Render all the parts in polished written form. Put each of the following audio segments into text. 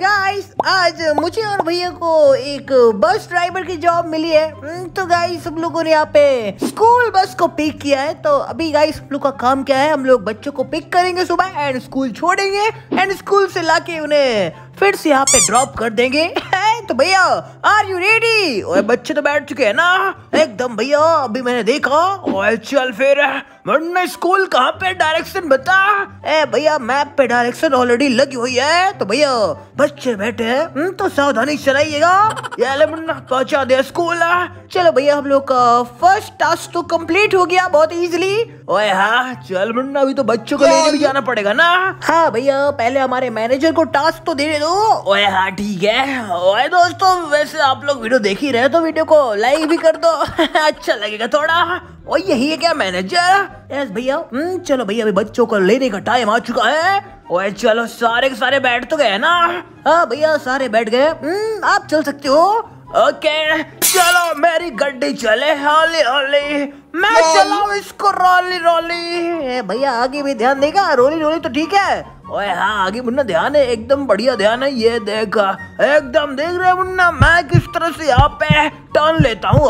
Guys आज मुझे और भैया को एक बस ड्राइवर की जॉब मिली है। तो गाइस हम लोगों ने यहाँ पे स्कूल बस को पिक किया है। तो अभी गाइस हम लोग का काम क्या है, हम लोग बच्चों को पिक करेंगे सुबह एंड स्कूल छोड़ेंगे एंड स्कूल से लाके उन्हें फिर से यहाँ पे ड्रॉप कर देंगे। तो भैया आर यू रेडी? और बच्चे तो बैठ चुके हैं ना एकदम। भैया अभी मैंने देखा और चल फिर वरना स्कूल कहाँ पे डायरेक्शन बता। ए भैया मैप पे डायरेक्शन ऑलरेडी लगी हुई है। तो भैया बच्चे बैठे हैं तो सावधानी चलाइएगा, ये ले मुन्ना पहुंचा दे स्कूल। चलो भैया हम लोग का फर्स्ट टास्क तो कंप्लीट हो गया बहुत इजीली। ओए हाँ चल मुन्ना अभी तो बच्चों को लेने भी जाना पड़ेगा ना। हाँ भैया पहले हमारे मैनेजर को टास्क तो दे दो। ओए हाँ ठीक है। ओए दोस्तों वैसे आप लोग वीडियो देख ही रहे तो वीडियो को लाइक भी कर दो अच्छा लगेगा थोड़ा। और यही है क्या मैनेजर? यस भैया। चलो भैया अभी बच्चों को लेने का टाइम आ चुका है। ओए चलो सारे के सारे बैठ तो गए ना। हाँ भैया सारे बैठ गए। आप चल सकते हो। ओके चलो मेरी गड्डी चले हौली हौली मैं चलाऊं इसको रोली रोली। भैया आगे भी ध्यान देगा रोली रोली तो ठीक है। ओए हाँ आगे मुन्ना ध्यान है एकदम बढ़िया ध्यान है। ये देखा एकदम देख रहे मुन्ना मैं किस तरह से यहाँ पे टर्न लेता हूँ।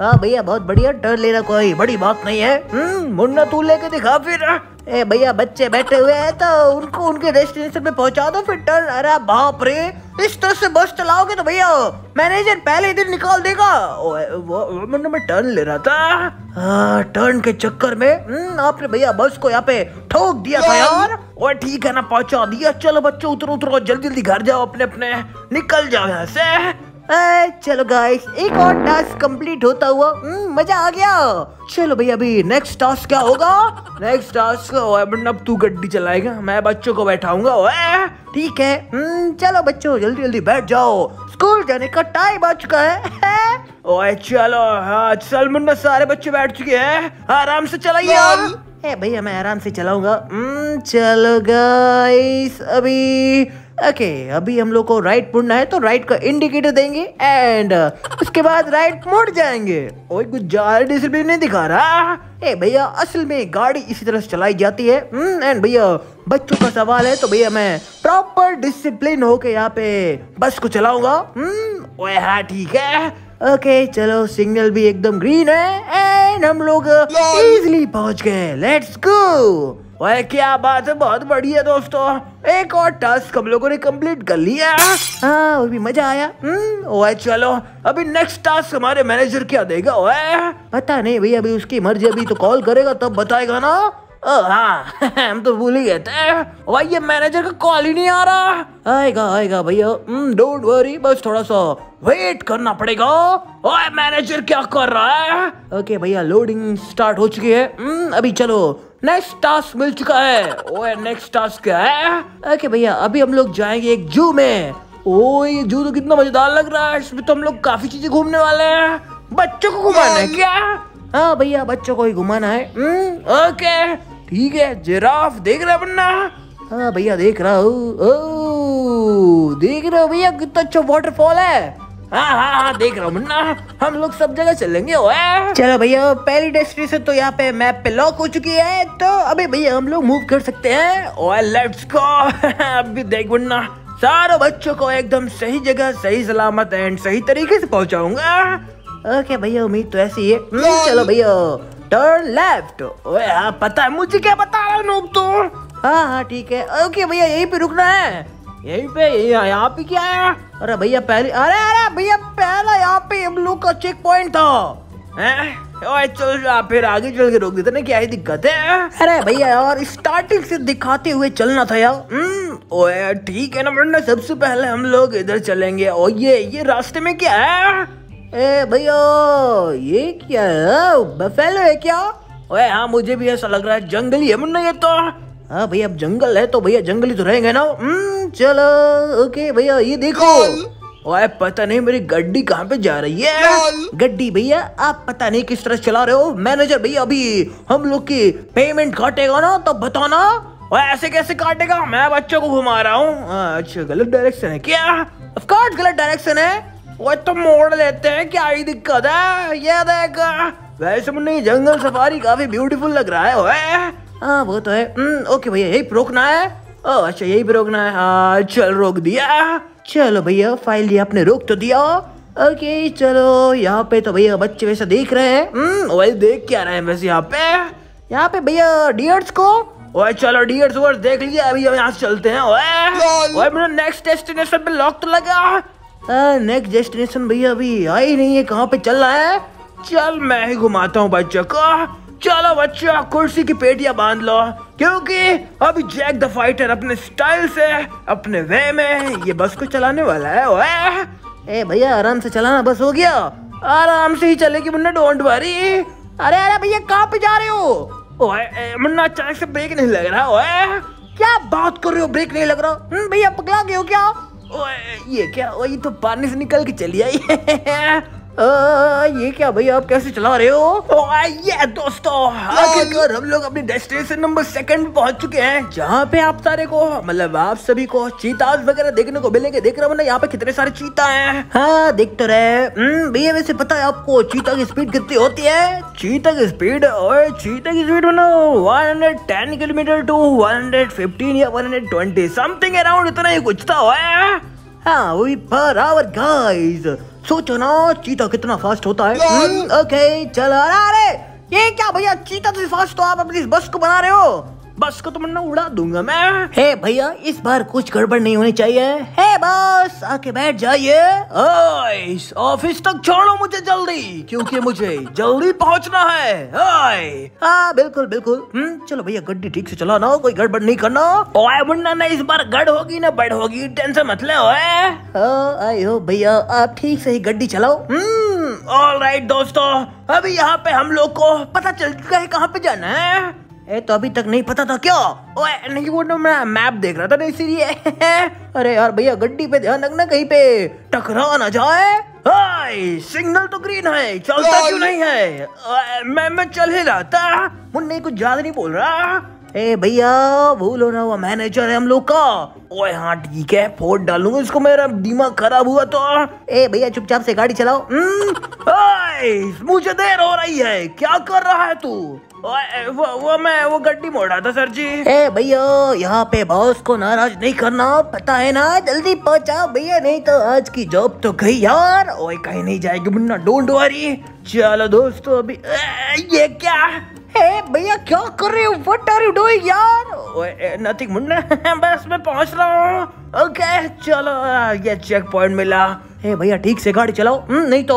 हाँ भैया बहुत बढ़िया टर्न लेना कोई बड़ी बात नहीं है। मुन्ना तू लेके दिखा फिर। ए भैया बच्चे बैठे हुए हैं तो उनको उनके डेस्टिनेशन पे पहुंचा दो फिर टर्न। अरे बाप रे इस तरह से बस चलाओगे तो भैया मैनेजर पहले दिन निकाल देगा। वो मुन्ना मैं टर्न ले रहा था। टर्न के चक्कर में आपने भैया बस को यहाँ पे ठोक दिया था यार। और ठीक है ना पहुंचा दिया। चलो बच्चों उतरो उतरो जल्दी जल्दी घर जाओ अपने अपने निकल जाओ यहाँ से। चलो गाइस एक और टास्क कंप्लीट होता हुआ मजा आ गया। चलो भैया अभी नेक्स्ट टास्क क्या होगा? नेक्स्ट टास्क अब तू गड्डी चलाएगा मैं बच्चों को बैठाऊंगा। ठीक है चलो बच्चों जल्दी जल्दी बैठ जाओ स्कूल जाने का टाइम आ चुका है। ओए चलो हाँ चल मुन्ना सारे बच्चे बैठ चुके हैं आराम से चलाइए। ए भैया मैं आराम से चलाऊंगा। चलो गाइस अभी ओके अभी हम लोग को राइट मुड़ना है तो राइट का इंडिकेटर देंगे एंड उसके बाद राइट मुड़ जाएंगे। ओए कुछ ज़्यादा डिसिप्लिन नहीं दिखा रहा। ए भैया असल में गाड़ी इसी तरह से चलाई जाती है एंड भैया बच्चों का सवाल है तो भैया मैं प्रॉपर डिसिप्लिन होके यहाँ पे बस को चलाऊंगा। ओए हाँ ठीक है। ओके चलो सिग्नल भी एकदम ग्रीन है एंड हम लोग इजिली पहुंच गए। Let's go. ओए क्या बात है बहुत बढ़िया दोस्तों एक और टास्क हम लोगों ने कंप्लीट कर लिया। हाँ वो भी मजा आया। ओए चलो अभी नेक्स्ट टास्क हमारे मैनेजर क्या देगा? ओए पता नहीं भैया अभी उसकी मर्जी अभी तो कॉल करेगा तब बताएगा ना। हाँ हम तो भूल ही गए थे। भाई ये मैनेजर का कॉल ही नहीं आ रहा। आएगा आएगा भैया डोंट वरी बस थोड़ा सा वेट करना पड़ेगा। ओए मैनेजर क्या कर रहा है? ओके भैया लोडिंग स्टार्ट हो चुकी है। अभी चलो नेक्स्ट टास्क मिल चुका है। ओए नेक्स्ट टास्क क्या है? ओके भैया अभी हम लोग जाएंगे एक जू में। ओए ये जू तो कितना मजेदार लग रहा है इसमें तो हम लोग काफी चीजें घूमने वाले हैं। बच्चों को घुमाना है क्या? हाँ भैया बच्चों को ही घुमाना है। ओके ठीक है। जिराफ देख रहा बन्ना? हाँ भैया देख रहा हूँ। देख रहे हो भैया कितना अच्छा वाटरफॉल है। हाँ हाँ हाँ देख रहा हूँ बन्ना हम लोग सब जगह चलेंगे। ओए चलो भैया पहली डेस्टिनेशन तो यहाँ पे मैप पे लॉक हो चुकी है तो अबे भैया हम लोग मूव कर सकते हैं। ओए लेट्स गो। अभी देख बन्ना सारे बच्चों को एकदम सही जगह सही सलामत एंड सही तरीके से पहुँचाऊंगा। ओके भैया उम्मीद तो ऐसी है। चलो भैया टर्न लेफ्ट। ओए हाँ पता है मुझे क्या बता रहा नूब तू। हाँ हाँ ठीक है। ओके भैया यहीं पे रुकना है यहीं पे। यहाँ पे क्या है? अरे भैया पहले अरे भैया पहला यहाँ पे हम लोग का चेक पॉइंट था। ओए चलो आप फिर आगे चल के रोक देते ना क्या ही दिक्कत है। अरे भैया और स्टार्टिंग से दिखाते हुए चलना था यार। ओए ठीक है ना वरना सबसे पहले हम लोग इधर चलेंगे। और ये रास्ते में क्या है? ए भैया ये क्या है? बफेलो है क्या? ओए हाँ मुझे भी ऐसा लग रहा है जंगली है मुन्ना ये तो। हाँ भैया अब जंगल है तो भैया जंगली तो रहेंगे ना। चलो ओके भैया ये देखो। ओए पता नहीं मेरी गड्डी कहाँ पे जा रही है। गड्डी भैया आप पता नहीं किस तरह चला रहे हो। मैनेजर भैया अभी हम लोग की पेमेंट काटेगा ना तब बताना। ओए ऐसे कैसे काटेगा मैं बच्चों को घुमा रहा हूँ। अच्छा गलत डायरेक्शन है क्या? ऑफ कोर्स गलत डायरेक्शन है। वो तो मोड़ लेते हैं क्या ही दिक्कत है। ये देख वैसे मुन्ना जंगल सफारी काफी ब्यूटीफुल लग रहा है। ओए हाँ वो तो है। ओके भैया यही रोकना है। ओ अच्छा यही पे रोकना है। हाँ चल रोक दिया। चलो भैया फाइल लिया आपने, रोक तो दिया। ओके चलो यहाँ पे तो भैया बच्चे वैसा देख रहे हैं। वही देख क्या रहे हैं वैसे यहाँ पे भैया डियर्स को। ओए चलो डियर्स वर्स देख लिया, अभी हम यहाँ से चलते हैं। ओए ओए मेरा नेक्स्ट डेस्टिनेशन पे लॉक तो लगा। नेक्स्ट डेस्टिनेशन भैया अभी आई नहीं है, कहाँ पे चल रहा है। चल मैं ही घुमाता हूँ बच्चों को। चलो बच्चा कुर्सी की पेटियां बांध लो, क्योंकि अभी जैक द फाइटर अपने स्टाइल से अपने वे में ये बस को चलाने वाला है। ओए ए भैया आराम से चलाना, बस हो गया आराम से ही चलेगी मुन्ना, डोंट वरी। अरे अरे भैया कहाँ पे जा रहे हो। ओए मुन्ना अचानक से ब्रेक नहीं लग रहा। ओए क्या बात कर रहे हो, ब्रेक नहीं लग रहा भैया, पकड़ा गए हो क्या। ओए ये क्या, वही तो पानी से निकल के चली आई। ये क्या भैया आप कैसे चला रहे हो। ये दोस्तों आखिरकार हम लोग अपने डेस्टिनेशन नंबर 2 पहुंच चुके हैं, जहां पे आप सारे को मतलब आप सभी को चीताज वगैरह देखने को मिलेंगे। देख रहे हो ना यहाँ पे कितने सारे चीता हैं। हाँ देख तो रहे भैया। वैसे पता है आपको चीता की स्पीड कितनी होती है। चीता की स्पीड और चीता की स्पीड बना 110 किलोमीटर टू 115 या 120 समथिंग अराउंड इतना ही कुछ था। हाँ वही पर आवर गाइस, सोचो ना चीता कितना फास्ट होता है। ओके चलो। अरे ये क्या भैया, चीता तो फास्ट, तो आप अपनी इस बस को बना रहे हो। बस को तो मैं उड़ा दूंगा मैं। हे भैया इस बार कुछ गड़बड़ नहीं होनी चाहिए। हे बस आके बैठ जाइए। ओए ऑफिस तक छोड़ो मुझे जल्दी, क्योंकि मुझे जल्दी पहुंचना है। ओए हाँ बिल्कुल बिल्कुल। चलो भैया गड्डी ठीक से चलाना, कोई गड़बड़ नहीं करना। ओए मुन्ना ना इस बार गड़ होगी ना बड़ होगी, टेंशन मत ले। आई हो भैया आप ठीक से ही गड्डी चलाओ। ऑल राइट दोस्तों, अभी यहाँ पे हम लोग को पता चल चुका है कहाँ पे जाना है। ए तो अभी तक नहीं पता था क्या। ओए नहीं वो ना मैं मैप देख रहा था ना इसीलिए। अरे यार भैया गड्डी पे ध्यान रखना, कहीं पे टकरा ना जाए। हाय सिग्नल तो ग्रीन है, चलता क्यों नहीं है। मैं चल ही रहा था, मुन्ने कुछ ज्यादा नहीं बोल रहा। ए भैया भूल हो रहा हुआ मैनेजर है हम लोग का। ओए हाँ ठीक है फोड़ डालूंगा इसको, मेरा दिमाग खराब हुआ तो। ए भैया चुपचाप से गाड़ी चलाओ। मुझे देर हो रही है, क्या कर रहा है तू। वो मैं गड्डी मोड़ रहा था सर जी। ए भैया यहाँ पे बॉस को नाराज नहीं करना, पता है ना। जल्दी पहुँचाओ भैया, नहीं तो आज की जॉब तो गई यार। ओए कहीं नहीं जाएगी मुन्ना, डोंट वरी। चलो दोस्तों अभी ये क्या भैया क्या कर रहे हो, व्हाट आर यू डूइंग यार। नथिंग मुन्ना बस मैं पहुंच रहा हूँ। ओके चलो ये चेक पॉइंट मिला। हे भैया ठीक से गाड़ी चलाओ, नहीं तो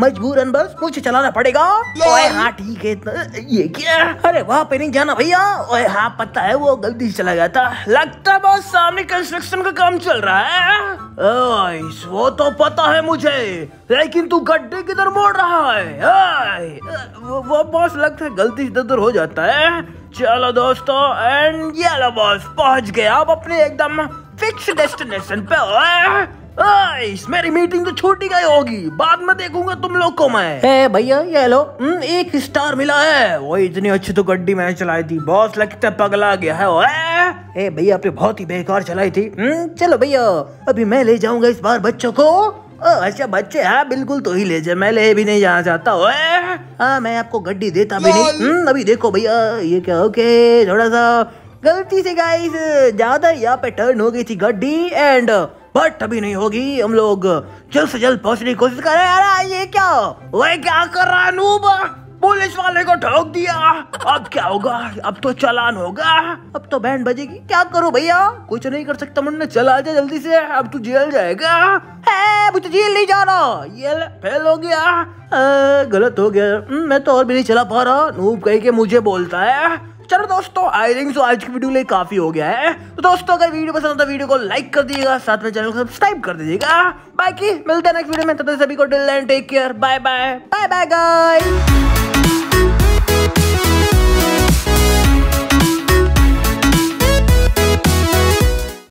मजबूरन बस मुझे चलाना पड़ेगा। ओए हाँ ठीक है। ये क्या, अरे वहाँ पे नहीं जाना भैया। ओए हाँ पता है वो गलती से चला गया था, लगता है बहुत सामने कंस्ट्रक्शन का काम चल रहा है। ओए वो तो पता है मुझे, लेकिन तू गड्ढे किधर मोड़ रहा है। वो बॉस लगता है गलती से इधर हो जाता है। चलो दोस्तों एंड ये लो बॉस पहुँच गए आप अपने एकदम फिक्स डेस्टिनेशन पे। मेरी मीटिंग तो छूटी गई होगी, बाद में देखूंगा तुम लोग को मैं। ए भैया ये लो 1 स्टार मिला है। वो इतनी अच्छी तो गड्डी मैंने चलाई थी, बॉस लगता है पगला गया है। ओए ए भैया आपने बहुत ही बेकार चलाई थी। चलो भैया अभी मैं ले जाऊंगा इस बार बच्चों को। अच्छा बच्चे हाँ बिल्कुल, तो ही ले जाए, मैं ले भी नहीं जाना चाहता। हाँ मैं आपको गड्डी देता भी नहीं। अभी देखो भैया ये क्या, ओके थोड़ा सा गलती से गाइस ज्यादा यहाँ पे टर्न हो गई थी गड्डी एंड, बट अभी नहीं होगी, हम लोग जल्द से जल्द पहुंचने की कोशिश कर रहे हैं। ये क्या, वही क्या कर रहा है नूब, पुलिस वाले को ठोक दिया। अब क्या होगा, अब तो चालान होगा, अब तो बैंड बजेगी। क्या करूं भैया, कुछ नहीं कर सकता मुन्ना, चला जा जल्दी से, अब तू जेल जाएगा। है मुझे जेल नहीं जा रहा, ये फेल हो गया। गलत हो गया, मैं तो और भी नहीं चला पा रहा, नूब कहीं के मुझे बोलता है। चलो दोस्तों आई थिंक सो आज की वीडियो लिए काफी हो गया है। तो दोस्तों अगर वीडियो पसंद आता है वीडियो को लाइक कर दीजिएगा, साथ में चैनल को सब्सक्राइब कर दीजिएगा। बाकी मिलते हैं नेक्स्ट वीडियो में, तब तक सभी को till then take care, bye bye guys.